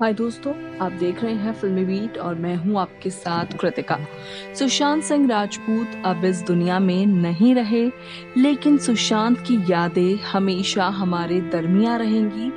हाय दोस्तों, आप देख रहे हैं फिल्मी बीट और मैं हूं आपके साथ कृतिका। सुशांत सिंह राजपूत अब इस दुनिया में नहीं रहे, लेकिन सुशांत की यादें हमेशा हमारे दरमियां रहेंगी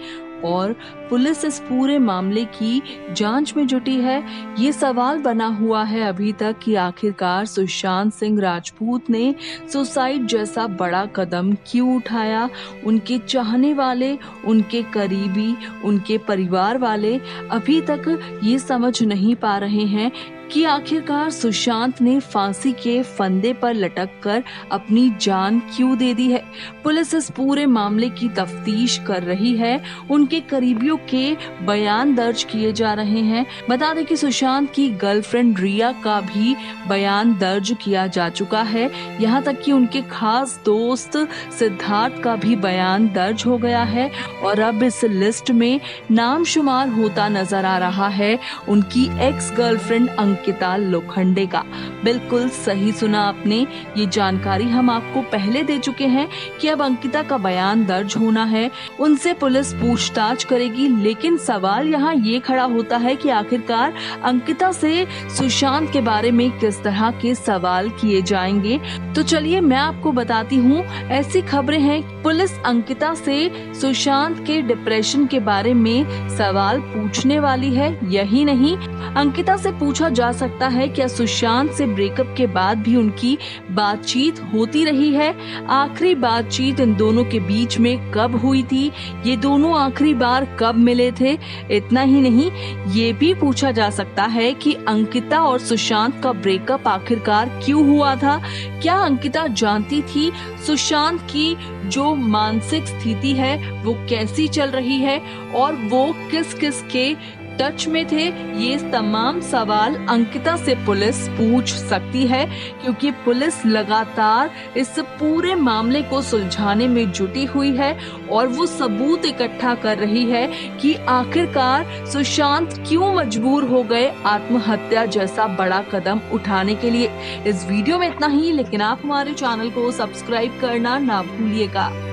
और पुलिस इस पूरे मामले की जांच में जुटी है। ये सवाल बना हुआ है अभी तक कि आखिरकार सुशांत सिंह राजपूत ने सुसाइड जैसा बड़ा कदम क्यों उठाया। उनके चाहने वाले, उनके करीबी, उनके परिवार वाले अभी तक ये समझ नहीं पा रहे हैं कि आखिरकार सुशांत ने फांसी के फंदे पर लटककर अपनी जान क्यों दे दी है। पुलिस इस पूरे मामले की तफ्तीश कर रही है, उनके करीबियों के बयान दर्ज किए जा रहे हैं। बता दें कि सुशांत की गर्लफ्रेंड रिया का भी बयान दर्ज किया जा चुका है, यहाँ तक कि उनके खास दोस्त सिद्धार्थ का भी बयान दर्ज हो गया है और अब इस लिस्ट में नाम शुमार होता नजर आ रहा है उनकी एक्स गर्लफ्रेंड अंकिता लोखंडे का। बिल्कुल सही सुना आपने, ये जानकारी हम आपको पहले दे चुके हैं कि अब अंकिता का बयान दर्ज होना है, उनसे पुलिस पूछताछ करेगी। लेकिन सवाल यहाँ ये खड़ा होता है कि आखिरकार अंकिता से सुशांत के बारे में किस तरह के सवाल किए जाएंगे। तो चलिए मैं आपको बताती हूँ, ऐसी खबरें हैं पुलिस अंकिता से सुशांत के डिप्रेशन के बारे में सवाल पूछने वाली है। यही नहीं, अंकिता से पूछा जा सकता है क्या सुशांत से ब्रेकअप के बाद भी उनकी बातचीत होती रही है, आखिरी बातचीत इन दोनों के बीच में कब हुई थी, ये दोनों आखिरी बार कब मिले थे। इतना ही नहीं, ये भी पूछा जा सकता है कि अंकिता और सुशांत का ब्रेकअप आखिरकार क्यों हुआ था। क्या अंकिता जानती थी सुशांत की जो मानसिक स्थिति है वो कैसी चल रही है और वो किस किस के टच में थे। ये तमाम सवाल अंकिता से पुलिस पूछ सकती है, क्योंकि पुलिस लगातार इस पूरे मामले को सुलझाने में जुटी हुई है और वो सबूत इकट्ठा कर रही है कि आखिरकार सुशांत क्यों मजबूर हो गए आत्महत्या जैसा बड़ा कदम उठाने के लिए। इस वीडियो में इतना ही, लेकिन आप हमारे चैनल को सब्सक्राइब करना ना भूलिएगा।